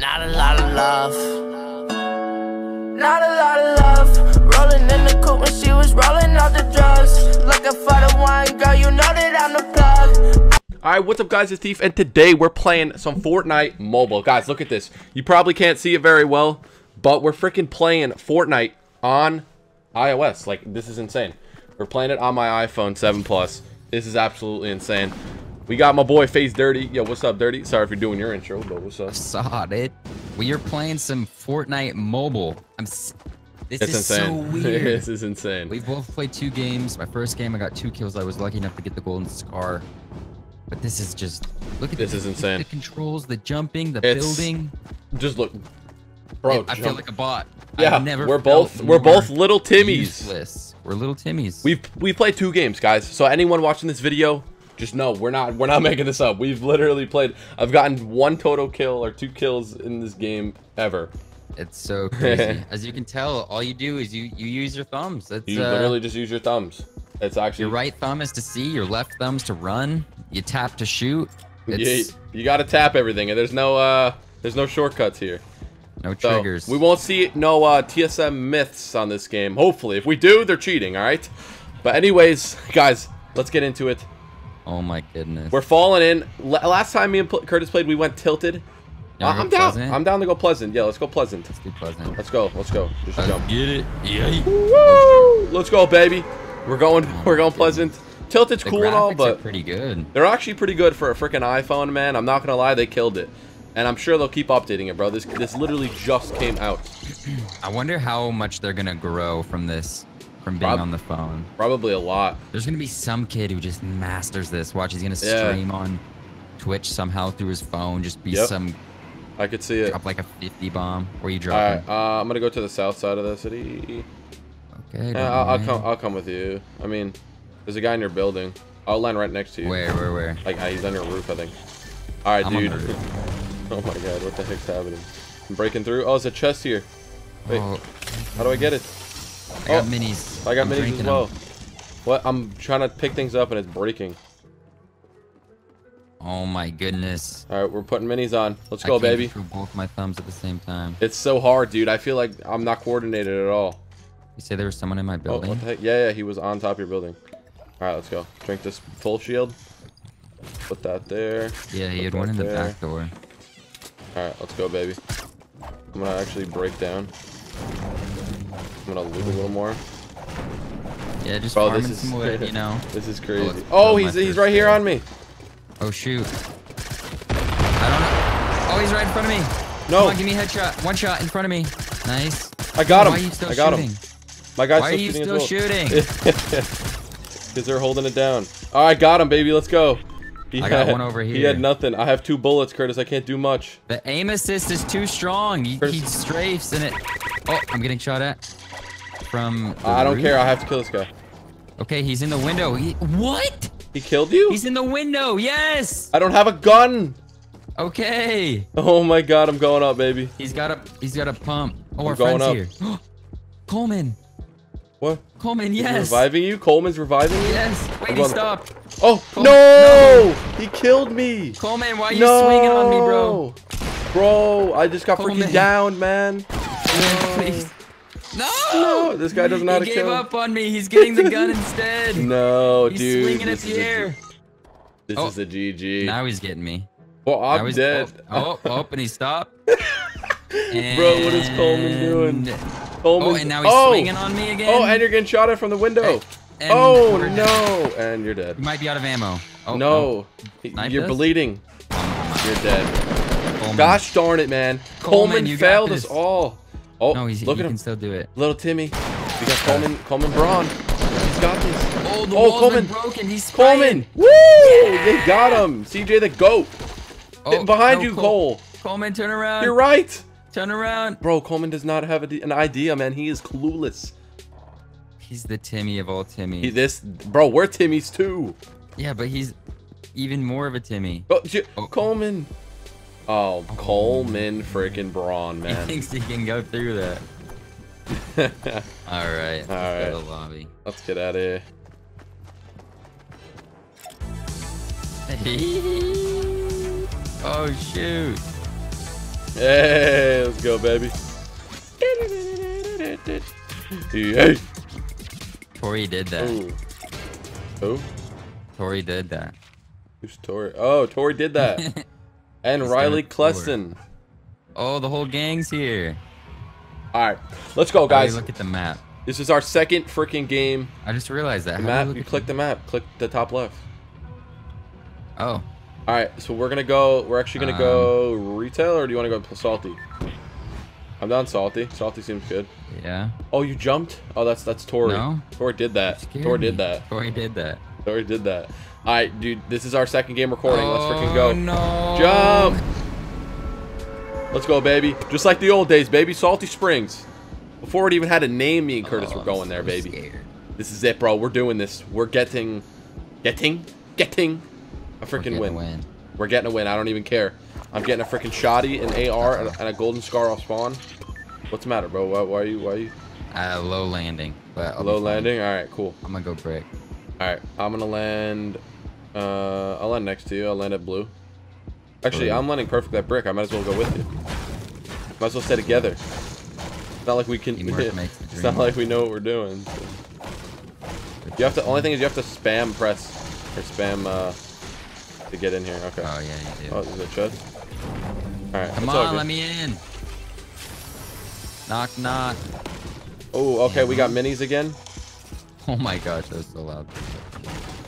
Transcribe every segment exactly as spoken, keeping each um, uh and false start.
Not a lot of love. Not a lot of love. Rolling in the coupe when she was rolling out the drugs. Looking for the one, girl, you know that I'm the plug. Alright, what's up guys, it's Thief, and today we're playing some Fortnite Mobile. Guys, look at this. You probably can't see it very well, but we're freaking playing Fortnite on iOS. Like, this is insane. We're playing it on my iPhone seven Plus. This is absolutely insane. We got my boy Face Dirty. Yo, what's up, Dirty? Sorry for doing your intro, but what's up? I saw it. We are playing some Fortnite Mobile. I'm... S this it's is insane. So weird. This is insane. We both played two games. My first game, I got two kills. I was lucky enough to get the golden scar. But this is just... Look at this. This is insane. The controls, the jumping, the it's, building. Just look. Bro, I jump. feel like a bot. Yeah, I've never we're both we're both little Timmies. Useless. We're little Timmies. We've we played two games, guys. So anyone watching this video, just know we're not we're not making this up. We've literally played. I've gotten one total kill or two kills in this game ever. It's so crazy. As you can tell, all you do is you you use your thumbs. That's, you uh, literally just use your thumbs. It's actually your right thumb is to see, your left thumb's to run. You tap to shoot. It's, you you got to tap everything, and there's no uh there's no shortcuts here. No triggers. So we won't see no uh, T S M myths on this game. Hopefully, if we do, they're cheating. All right. But anyways, guys, let's get into it. Oh my goodness. We're falling in. L last time me and P Curtis played, we went tilted. Uh, I'm down. Pleasant? I'm down to go Pleasant. Yeah, let's go Pleasant. Let's do Pleasant. Let's go. Let's go. Just let's jump. Get it. Yeah. Woo! Let's go, baby. We're going. Oh we're going Pleasant. Tilted's the cool and all, but pretty good. They're actually pretty good for a freaking iPhone, man. I'm not gonna lie, they killed it. And I'm sure they'll keep updating it, bro. This this literally just came out. I wonder how much they're gonna grow from this, from being Prob on the phone. Probably a lot. There's gonna be some kid who just masters this. Watch, he's gonna stream yeah. on Twitch somehow through his phone. Just be yep. some. I could see it. Drop like a fifty bomb, or you drop. All right, uh, I'm gonna go to the south side of the city. Okay. Yeah, I'll, I'll come. I'll come with you. I mean, there's a guy in your building. I'll land right next to you. Where? Where? Where? Like he's on your roof, I think. All right, I'm dude. Oh my god, what the heck's happening? I'm breaking through. Oh, it's a chest here. Wait, oh, how do I get it? I got oh, minis. I got I'm minis as well. Them. What? I'm trying to pick things up and it's breaking. Oh my goodness. Alright, we're putting minis on. Let's I go, baby. Through both my thumbs at the same time. It's so hard, dude. I feel like I'm not coordinated at all. You say there was someone in my building? Oh, what the heck? Yeah, yeah, he was on top of your building. Alright, let's go. Drink this full shield. Put that there. Yeah, he had one in the there. back door. Alright, let's go, baby. I'm gonna actually break down. I'm gonna loot a little more. Yeah, just Bro, farming this is, some wood, you know. This is crazy. Oh, oh he's he's right here on me. Oh, shoot. I don't know. Oh, he's right in front of me. No. Come on, give me a headshot. One shot in front of me. Nice. I got him. Why are you still I got shooting? him. My guy's Why still are you shooting still well. shooting? Because they're holding it down. Alright, got him, baby. Let's go. He I had, got one over here. He had nothing. I have two bullets, Curtis. I can't do much. The aim assist is too strong. He, he strafes in it. Oh, I'm getting shot at. From. I don't roof. care. I have to kill this guy. Okay, he's in the window. He, what? He killed you? He's in the window. Yes. I don't have a gun. Okay. Oh my God, I'm going up, baby. He's got a. He's got a pump. Oh, I'm our friend's up. here. Coleman. What? Coleman, yes. He's reviving you? Coleman's reviving you? Yes. Wait, he stopped. Oh, Coleman, no! no! He killed me. Coleman, why are you no! swinging on me, bro? Bro, I just got Coleman. freaking downed, man. No. no! No! This guy does not kill. He gave kill. up on me. He's getting the gun instead. No, he's dude. He's swinging at the air. This oh, is a G G. Now he's getting me. Well, I'm now dead. Oh, oh, oh, and he stopped. and... Bro, what is Coleman doing? Coleman's, oh, and now he's oh, swinging on me again. Oh, and you're getting shot at from the window. And oh, no. And you're dead. You might be out of ammo. Oh, no. no. You're does? bleeding. You're dead. Coleman. Gosh darn it, man. Coleman, Coleman failed us all. Oh, no, he's, look he at him. Can still do it. Little Timmy. We got Coleman, Coleman Braun. He's got this. Oh, the oh, Coleman. Broken. He's Coleman. Woo! Yeah. They got him. C J the GOAT. Oh, behind no, you, Cole. Cole. Coleman, turn around. You're right. Turn around. Bro, Coleman does not have a, an idea, man. He is clueless. He's the Timmy of all Timmys. He, this, bro, we're Timmys too. Yeah, but he's even more of a Timmy. Oh, oh. Coleman. Oh, oh, Coleman freaking Braun, man. He thinks he can go through that. all right. Let's all right. Go to the lobby. Let's get out of here. Oh, shoot. Hey, let's go, baby. Hey. Tori did that. Ooh. Who? Tori did that. Who's Tori? Oh, Tori did that. And Riley Cleston. Oh, the whole gang's here. All right, let's go, guys. Look at the map. This is our second freaking game. I just realized that. The map. You click the map. Click the top left. Oh. All right, so we're gonna go. We're actually gonna um, go retail, or do you want to go salty? I'm down salty. Salty seems good. Yeah. Oh, you jumped? Oh, that's that's Tori. No. Tori did that. Tori did that. Tori did that. Tori did that. All right, dude. This is our second game recording. Oh, let's freaking go. No. Jump. Let's go, baby. Just like the old days, baby. Salty Springs. Before it even had a name, me and Curtis oh, were going so there, baby. Scared. This is it, bro. We're doing this. We're getting, getting, getting a freaking win. win. We're getting a win. I don't even care. I'm getting a freaking shoddy, an A R, and a, and a golden scar off spawn. What's the matter, bro? Why, why are you? Why are you? Uh, low landing. But low landing. All right, cool. I'm gonna go break. All right, I'm gonna land. Uh, I'll land next to you. I'll land at blue. Actually, I'm landing perfect at brick. I might as well go with you. Might as well stay together. It's not like we can. It's not like we know what we're doing. You have to. Only thing is you have to spam press or spam uh, to get in here. Okay. Oh yeah, you do. Oh, is it chest? All right. Come on, let me in. Knock, knock. Oh, okay. We got minis again. Oh my gosh, that was so loud.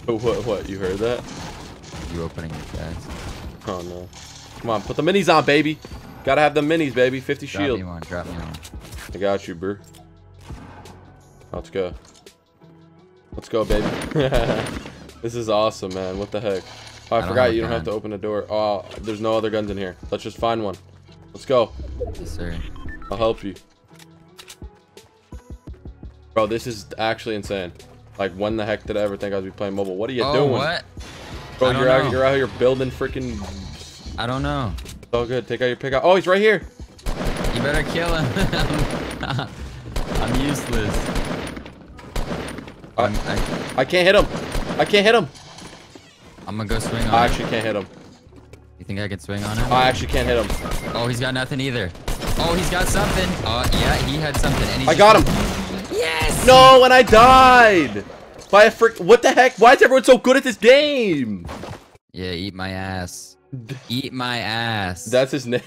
Oh, what? What? You heard that? You opening your chest. Oh no. Come on, put the minis on, baby. Gotta have the minis, baby. fifty drop shield. Me one, drop me one. I got you, bro. Let's go. Let's go, baby. This is awesome, man. What the heck? Oh, I, I forgot don't you don't gun. have to open the door. Oh, there's no other guns in here. Let's just find one. Let's go. Yes, sir. I'll help you. Bro, this is actually insane. Like, when the heck did I ever think I'd be playing mobile? What are you oh, doing? What? Bro, you're out, you're out here building freaking. I don't know. Oh, good. Take out your pickaxe. Oh, he's right here. You better kill him. I'm useless. I, I'm, I, I can't hit him. I can't hit him. I'm gonna go swing on him. I actually him. can't hit him. You think I can swing on him? I actually can't hit him. Oh, he's got nothing either. Oh, he's got something. Uh, yeah, he had something. And he I got him. Yes. No, and I died. By a frick, what the heck? Why is everyone so good at this game? Yeah, eat my ass. Eat my ass. That's his name.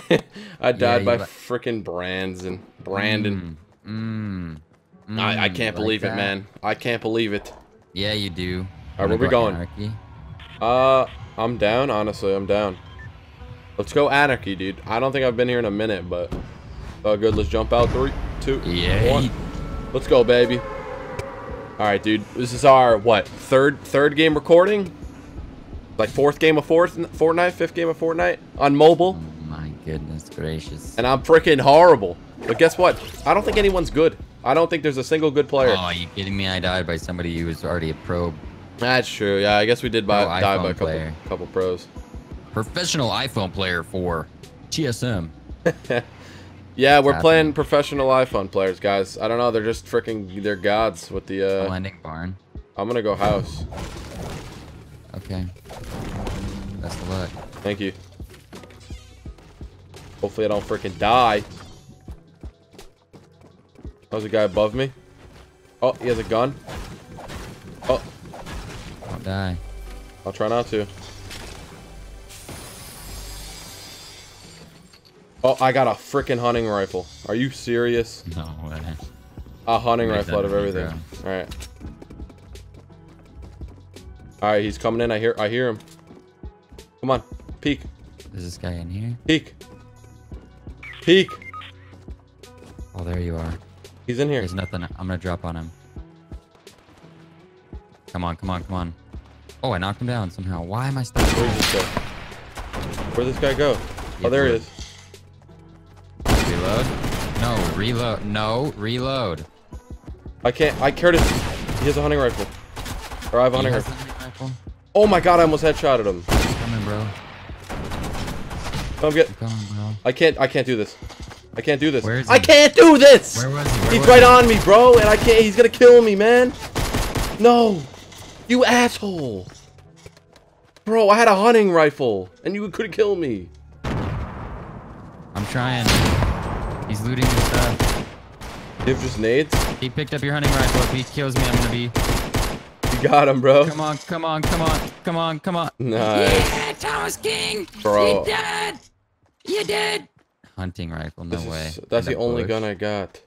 I died yeah, by freaking Brandon. Brandon. Mm, mm, I, I can't believe like it, that? man. I can't believe it. Yeah, you do. All right, where we going? Anarchy? Uh, I'm down. Honestly, I'm down. Let's go anarchy, dude. I don't think I've been here in a minute, but uh, good. Let's jump out. Three, two, yeah. one. Let's go, baby. All right, dude. This is our what third third game recording, like fourth game of fourth Fortnite, fifth game of Fortnite on mobile. Oh my goodness gracious! And I'm freaking horrible. But guess what? I don't think anyone's good. I don't think there's a single good player. Oh, are you kidding me? I died by somebody who was already a pro. That's true. Yeah, I guess we did by oh, die by a couple player. couple pros. Professional iPhone player for T S M. Yeah, we're playing professional iPhone players, guys. I don't know. They're just freaking, they're gods with the, uh... landing barn. I'm gonna go house. Okay. Best of luck. Thank you. Hopefully I don't freaking die. That was a guy above me. Oh, he has a gun. Oh. Don't die. I'll try not to. Oh, I got a freaking hunting rifle. Are you serious? No way. A hunting Make rifle out of everything. All right. All right, he's coming in. I hear. I hear him. Come on, peek. Is this guy in here? Peek. Peek. Oh, there you are. He's in here. There's nothing. I'm gonna drop on him. Come on, come on, come on. Oh, I knocked him down somehow. Why am I stuck? Where'd this go? Where'd this guy go? Yeah, oh, there he is. Reload? No, reload. No, reload. I can't. I Curtis. He has a hunting rifle. Or I have a hunting rifle. hunting rifle. Oh my god! I almost headshotted him. Coming, bro. Come get. Coming, bro. I can't. I can't do this. I can't do this. Where is he? I can't do this. Where was he? Where he's was right he? on me, bro, and I can't. He's gonna kill me, man. No, you asshole, bro. I had a hunting rifle, and you could kill me. I'm trying. He's looting your stuff. You have just nades? He picked up your hunting rifle. If he kills me, I'm gonna be. You got him, bro. Come on, come on, come on, come on, come on. Nice. Yeah, Thomas King. Bro. You did. You did. Hunting rifle, no way. That's the only gun I got.